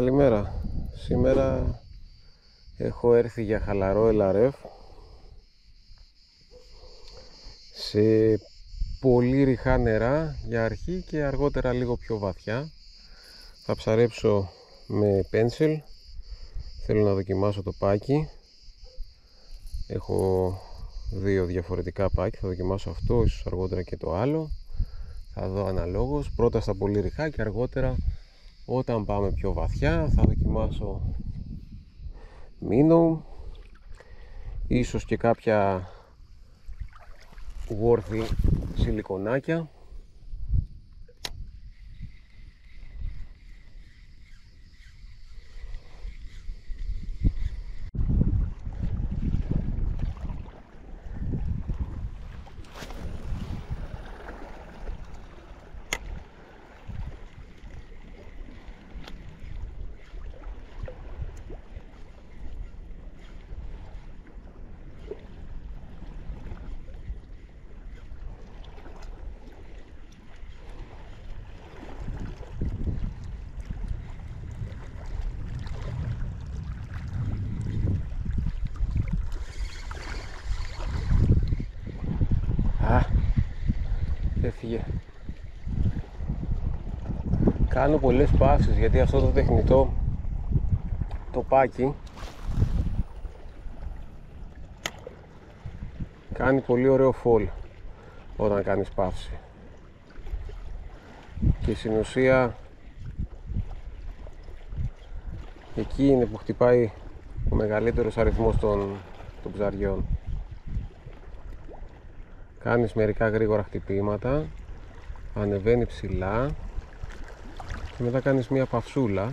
Καλημέρα. Σήμερα έχω έρθει για χαλαρό LRF σε πολύ ριχά νερά για αρχή και αργότερα λίγο πιο βαθιά. Θα ψαρέψω με pencil. Θέλω να δοκιμάσω το πάκι. Έχω δύο διαφορετικά πάκι. Θα δοκιμάσω αυτό, ίσως αργότερα και το άλλο. Θα δω αναλόγως. Πρώτα στα πολύ ριχά και αργότερα, όταν πάμε πιο βαθιά, θα δοκιμάσω μίνο, ίσως και κάποια Worthy σιλικονάκια. Έφυγε. Κάνω πολλές παύσεις γιατί αυτό το τεχνητό, το πάκι, κάνει πολύ ωραίο fall όταν κάνεις παύση και στην ουσία εκεί είναι που χτυπάει ο μεγαλύτερος αριθμός των ψαριών. Κάνεις μερικά γρήγορα χτυπήματα, ανεβαίνει ψηλά και μετά κάνεις μία παυσούλα.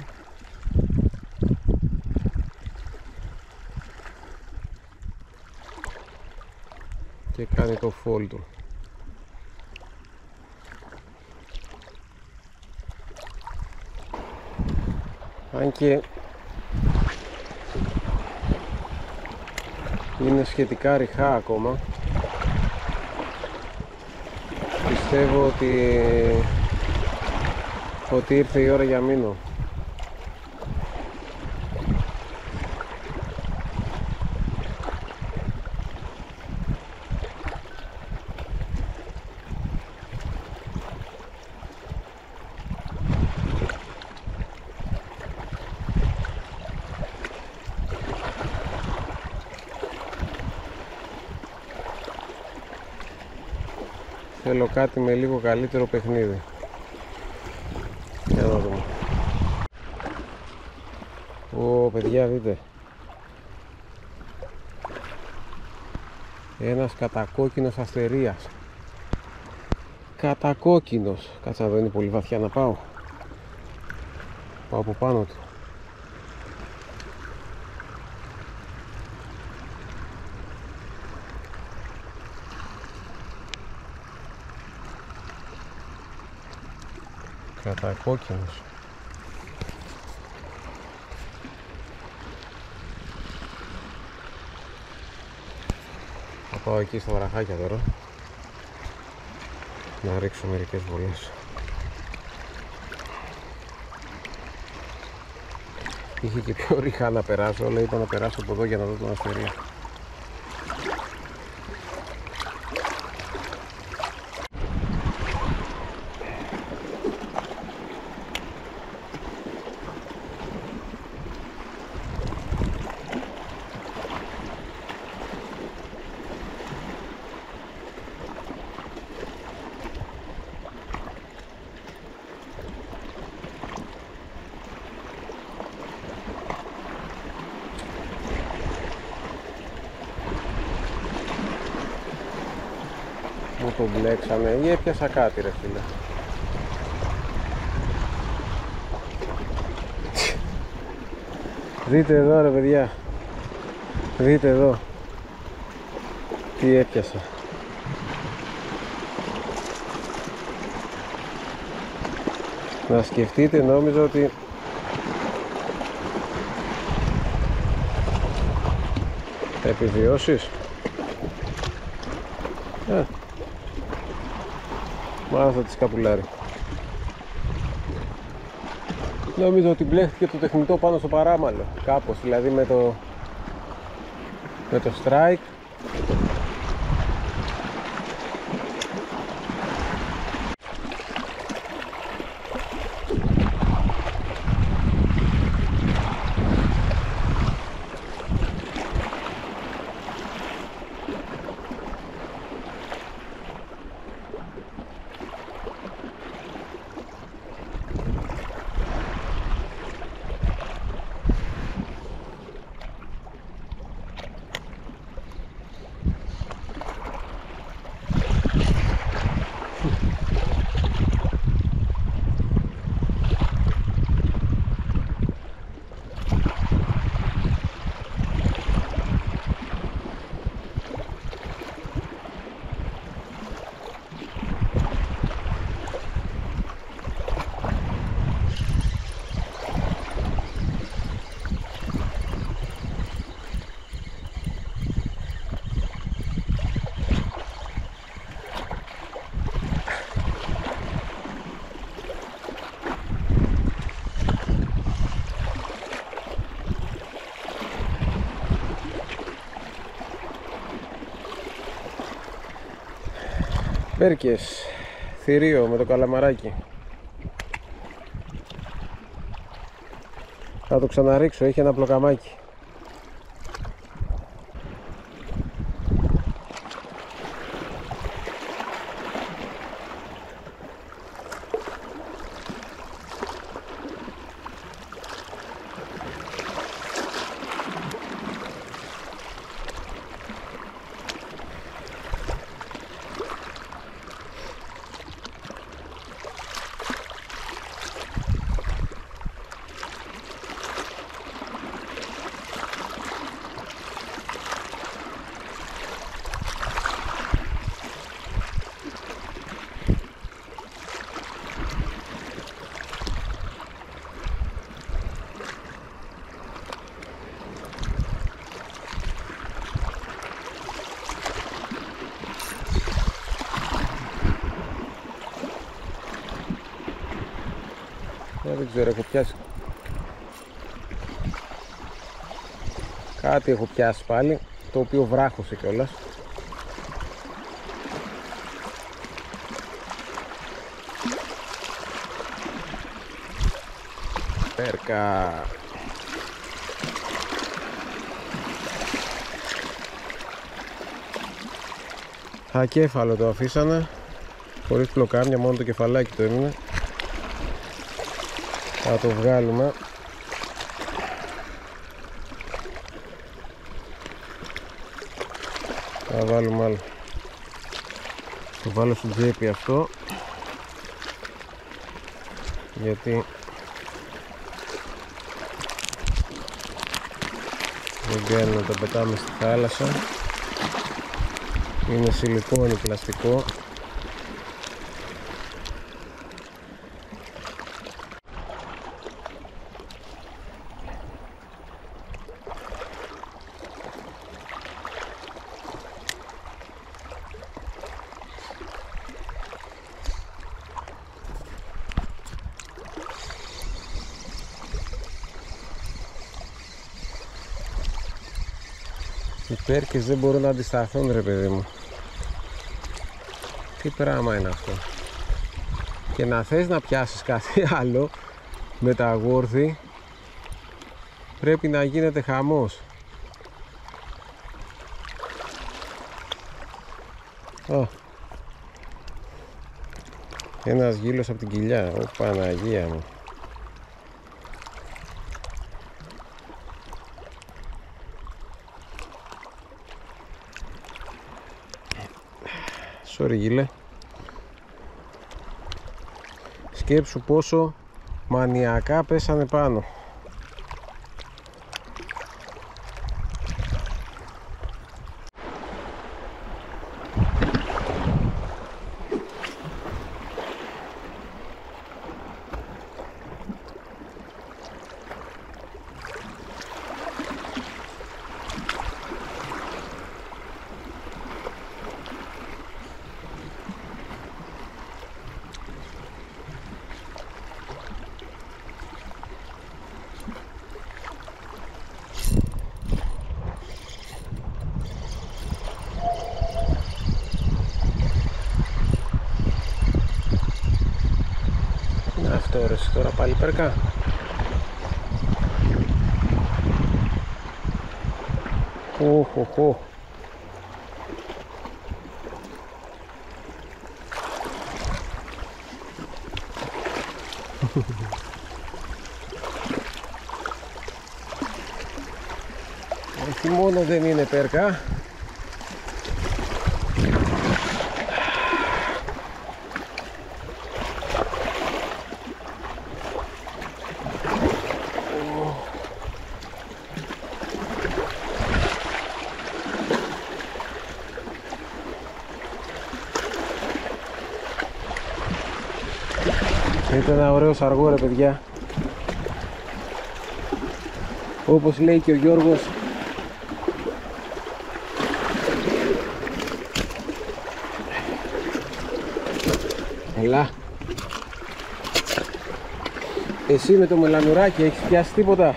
Και κάνει το fall του. Αν και είναι σχετικά ριχά ακόμα, πιστεύω ότι ήρθε η ώρα για μήνο. Θέλω κάτι με λίγο καλύτερο παιχνίδι. Για να δούμε. Ω παιδιά, δείτε. Ένας κατακόκκινος αστερίας. Κατακόκκινος. Κάτσε να δω, είναι πολύ βαθιά να πάω. Πάω από πάνω του. Κατακόκκινος. Θα πάω εκεί στα βραχάκια τώρα να ρίξω μερικές βολές. Είχε και πιο ριχά να περάσω, αλλά είπα να περάσω από εδώ για να δω τον Αστερία. Το μπλέξαμε ή έπιασα κάτι, ρε φίλε. Δείτε εδώ, ρε παιδιά. Δείτε εδώ τι έπιασα. Να σκεφτείτε, νόμιζα ότι θα επιβιώσεις. Μάλλον θα τη σκαπουλάρει. Νομίζω ότι μπλέχτηκε το τεχνητό πάνω στο παράμαλο. Κάπως δηλαδή με το strike. Μπέρκες, θηρίο με το καλαμαράκι. Θα το ξαναρίξω, έχει ένα πλοκαμάκι. Δεν ξέρω, έχω πιάσει. Κάτι έχω πιάσει πάλι, το οποίο βράχωσε κιόλας. Πέρκα. Ακέφαλο το αφήσανε, χωρίς πλοκάμια, μόνο το κεφαλάκι το έμεινε. Θα το βγάλουμε. Θα βάλουμε άλλο. Το βάλω στην τσέπη αυτό. Γιατί δεν κάνει να τα πετάμε στη θάλασσα. Είναι σιλικόνη, πλαστικό. Οι πέρκες δεν μπορούν να αντισταθούν, ρε παιδί μου. Τι πράγμα είναι αυτό. Και να θες να πιάσεις κάτι άλλο με τα Worthy, πρέπει να γίνεται χαμός. Ένας γύλος από την κοιλιά. Ω Παναγία μου. Sorry, γύλε. Σκέψου πόσο μανιακά πέσανε πάνω. ώρες τώρα πάλι περκά. Οχοχο. Όχι μόνο δεν είναι περκά, ήταν ένα ωραίο σαργό ρε παιδιά. Όπως λέει και ο Γιώργος, ελά, εσύ με το μελανουράκι έχεις πιάσει τίποτα?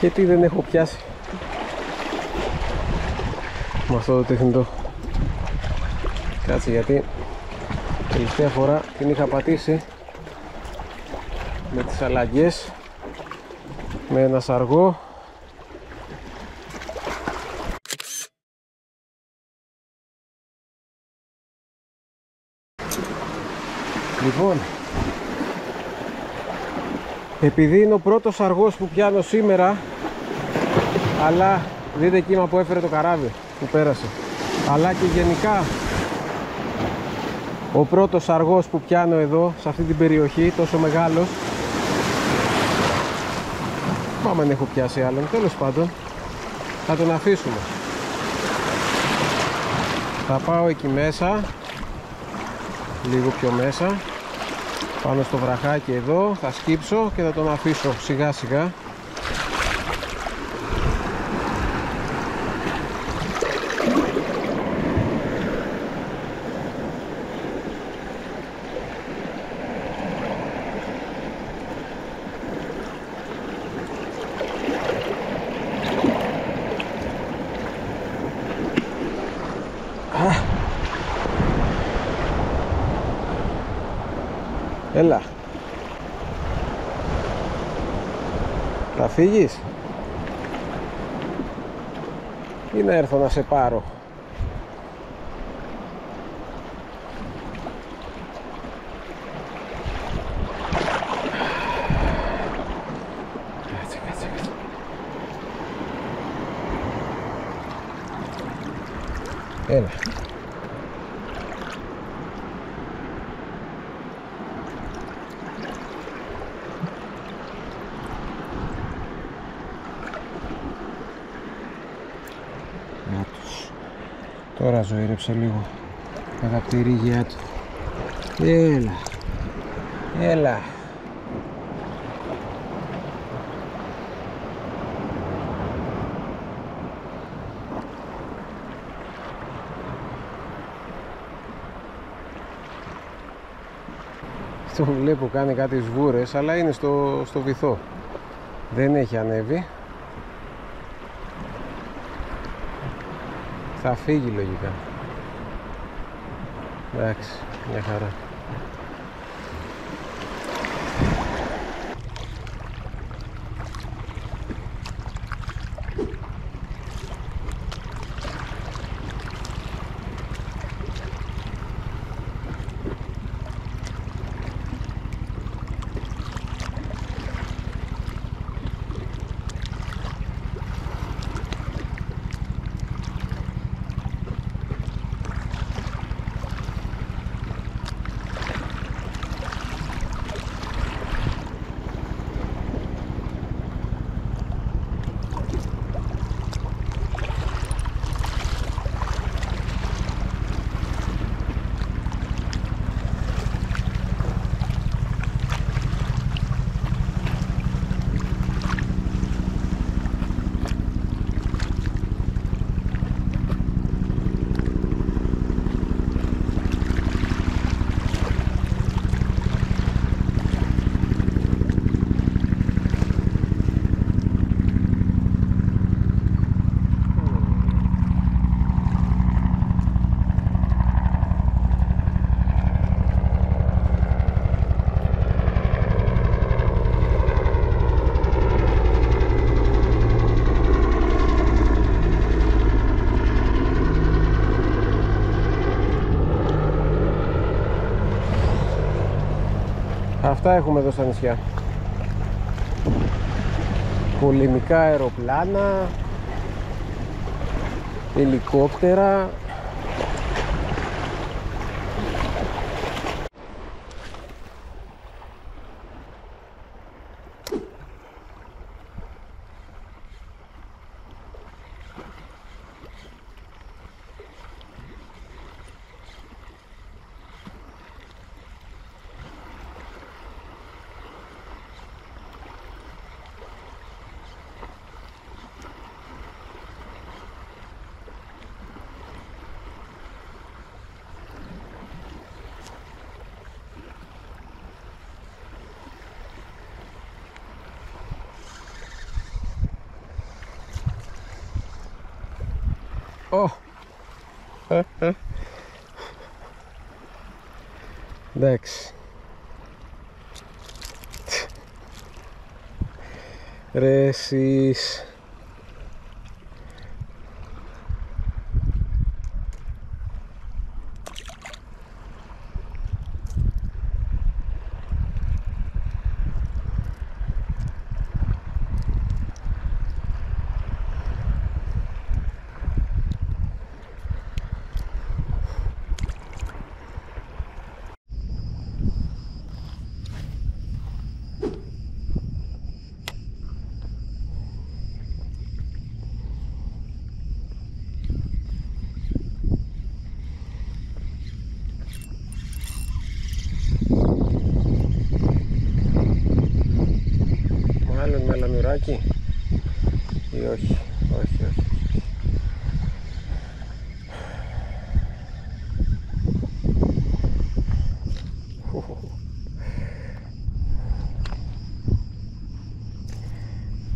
Και τι δεν έχω πιάσει με αυτό το τεχνητό? Κάτσε, γιατί τελευταία φορά την είχα πατήσει με τις αλλαγές με ένα σαργό. Λοιπόν, επειδή είναι ο πρώτος σαργός που πιάνω σήμερα, αλλά δείτε κύμα που έφερε το καράβι που πέρασε, αλλά και γενικά ο πρώτος σαργός που πιάνω εδώ σε αυτή την περιοχή, τόσο μεγάλος, πάμε αν έχω πιάσει άλλον, τέλος πάντων θα τον αφήσουμε. Θα πάω εκεί μέσα, λίγο πιο μέσα, πάνω στο βραχάκι εδώ, θα σκύψω και θα τον αφήσω σιγά σιγά. Έλα. Θα φύγεις ή να έρθω να σε πάρω? Κάτσε, κάτσε, κάτσε. Έλα. Τώρα ζωήρεψε λίγο κατά από τη ρίγια του. Έλα, έλα. Αυτό βλέπω κάνει κάτι σβούρες, αλλά είναι στο βυθό. Δεν έχει ανέβει. Θα φύγει λογικά. Εντάξει, μια χαρά. Αυτά έχουμε εδώ στα νησιά. Πολεμικά αεροπλάνα, ελικόπτερα. Εντάξει. Ρε εσείς. Μελανουράκι ή όχι, όχι, όχι.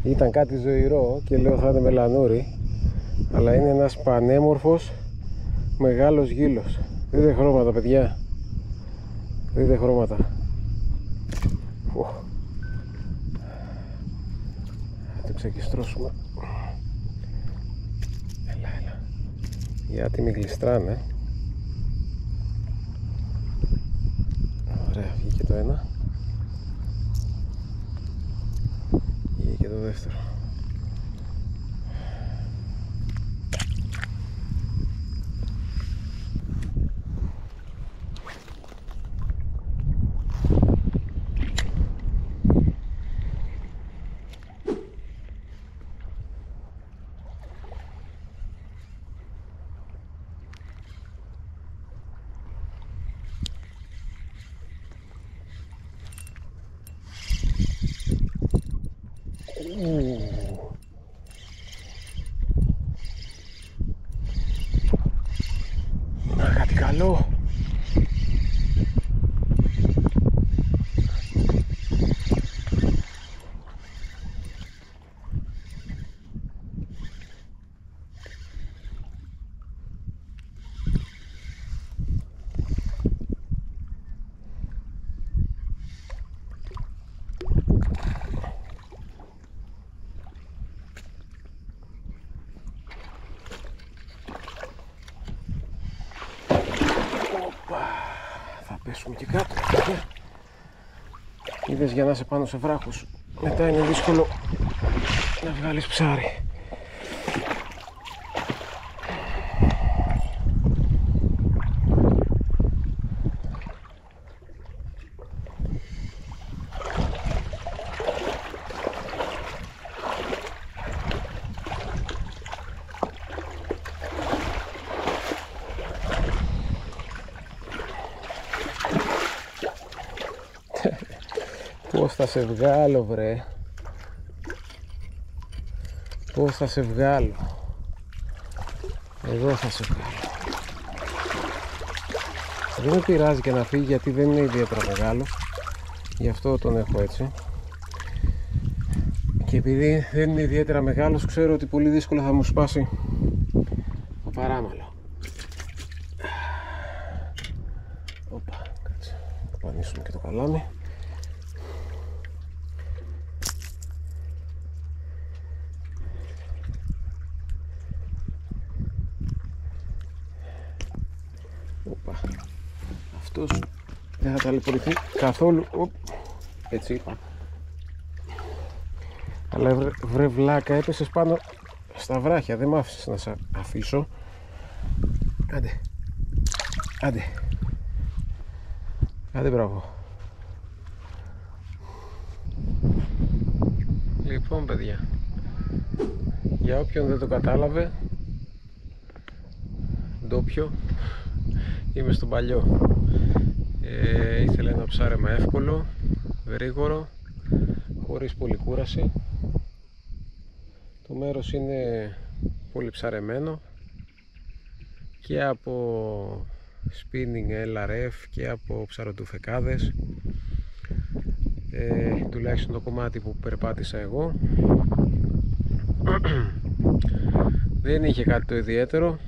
Ήταν κάτι ζωηρό και λέω θα είναι μελανούρι, αλλά είναι ένας πανέμορφος μεγάλος γύλος. Δείτε χρώματα, παιδιά, δείτε χρώματα. Θα ξεκιστρώσουμε. Έλα, έλα. Γιατί μην γλιστράνε. Ωραία, βγήκε το ένα. Βγήκε το δεύτερο. Να, κάτι καλό. Και κάτω. Είδες, για να είσαι πάνω σε βράχους μετά είναι δύσκολο να βγάλεις ψάρι. Πώς θα σε βγάλω, βρε. Πώς θα σε βγάλω. Εγώ θα σε βγάλω. Δεν με πειράζει και να φύγει, γιατί δεν είναι ιδιαίτερα μεγάλο. Γι' αυτό τον έχω έτσι. Και επειδή δεν είναι ιδιαίτερα μεγάλος, ξέρω ότι πολύ δύσκολα θα μου σπάσει το παράμαλο. Οπα, κάτσε. Θα πανίσουμε και το καλάμι. Αυτός δεν θα ταλαιπωρηθεί καθόλου. Έτσι είπα. Αλλά βρε βλάκα, έπεσες πάνω στα βράχια, δεν μ' άφησες να σε αφήσω. Άντε. Άντε. Άντε, μπράβο. Λοιπόν, παιδιά, για όποιον δεν το κατάλαβε, ντόπιο, είμαι στον παλιό. Ήθελε ένα ψάρεμα εύκολο, γρήγορο, χωρίς πολύ κούραση. Το μέρος είναι πολύ ψαρεμένο και από spinning LRF και από ψαροτουφεκάδες. Τουλάχιστον το κομμάτι που περπάτησα εγώ δεν είχε κάτι το ιδιαίτερο,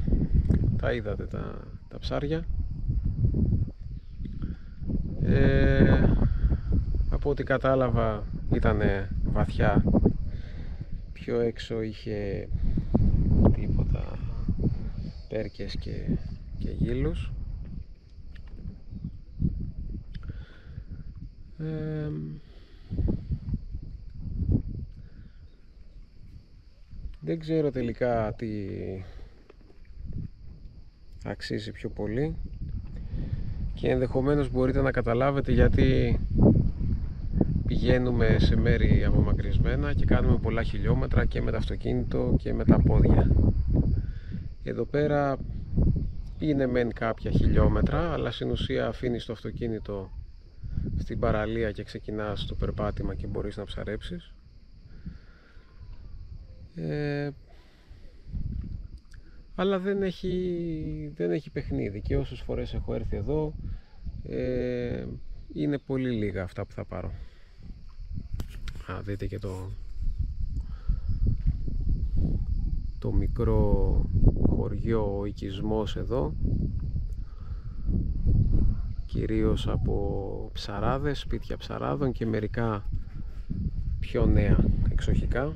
τα είδατε τα ψάρια. Από ό,τι κατάλαβα ήταν βαθιά, πιο έξω είχε τίποτα πέρκες και γύλους. Δεν ξέρω τελικά τι αξίζει πιο πολύ και ενδεχομένως μπορείτε να καταλάβετε γιατί πηγαίνουμε σε μέρη απομακρυσμένα και κάνουμε πολλά χιλιόμετρα και με το αυτοκίνητο και με τα πόδια. Εδώ πέρα είναι μεν κάποια χιλιόμετρα, αλλά στην ουσία αφήνεις το αυτοκίνητο στην παραλία και ξεκινάς το περπάτημα και μπορείς να ψαρέψεις. Αλλά δεν έχει παιχνίδι, και όσες φορές έχω έρθει εδώ είναι πολύ λίγα αυτά που θα πάρω. Α, δείτε και το μικρό χωριό, ο οικισμός εδώ, κυρίως από ψαράδες, σπίτια ψαράδων και μερικά πιο νέα εξοχικά.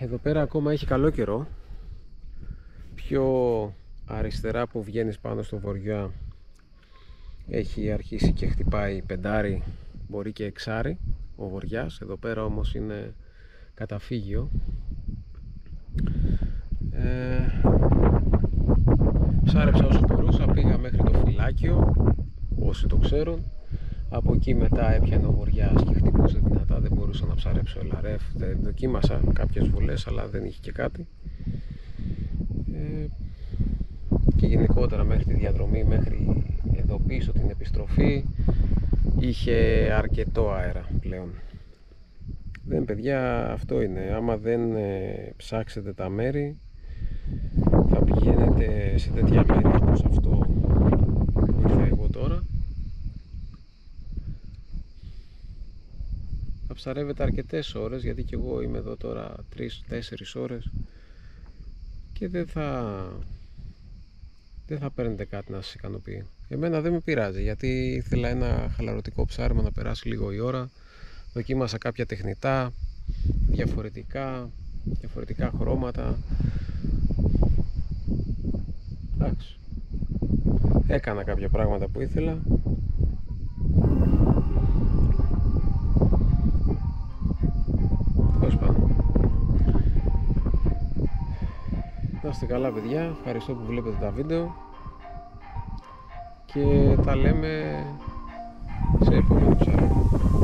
Εδώ πέρα ακόμα έχει καλό καιρό. Πιο αριστερά που βγαίνεις πάνω στο βοριά έχει αρχίσει και χτυπάει πεντάρι, μπορεί και εξάρι ο βοριάς. Εδώ πέρα όμως είναι καταφύγιο. Ψάρεψα όσο μπορούσα, πήγα μέχρι το φυλάκιο, όσοι το ξέρουν. Από εκεί μετά έπιανε ο βοριάς και χτυπούσε δυνατά, δεν μπορούσα να ψάρεψω LRF. Δεν δοκίμασα κάποιες βουλές, αλλά δεν είχε και κάτι. Και γενικότερα μέχρι τη διαδρομή, μέχρι εδώ πίσω την επιστροφή, είχε αρκετό αέρα πλέον. Δεν, παιδιά, αυτό είναι. Άμα δεν ψάξετε τα μέρη, θα πηγαίνετε σε τέτοια μέρη όπως αυτό που ήρθα εγώ τώρα. Θα ψαρεύετε αρκετές ώρες, γιατί και εγώ είμαι εδώ τώρα 3-4 ώρες και δεν θα παίρνετε κάτι να σας ικανοποιεί. Εμένα δεν με πειράζει, γιατί ήθελα ένα χαλαρωτικό ψάρεμα, να περάσει λίγο η ώρα. Δοκίμασα κάποια τεχνητά, διαφορετικά χρώματα. Εντάξει, έκανα κάποια πράγματα που ήθελα. Να είστε καλά, παιδιά, ευχαριστώ που βλέπετε τα βίντεο και τα λέμε σε επόμενο ψάρεμα.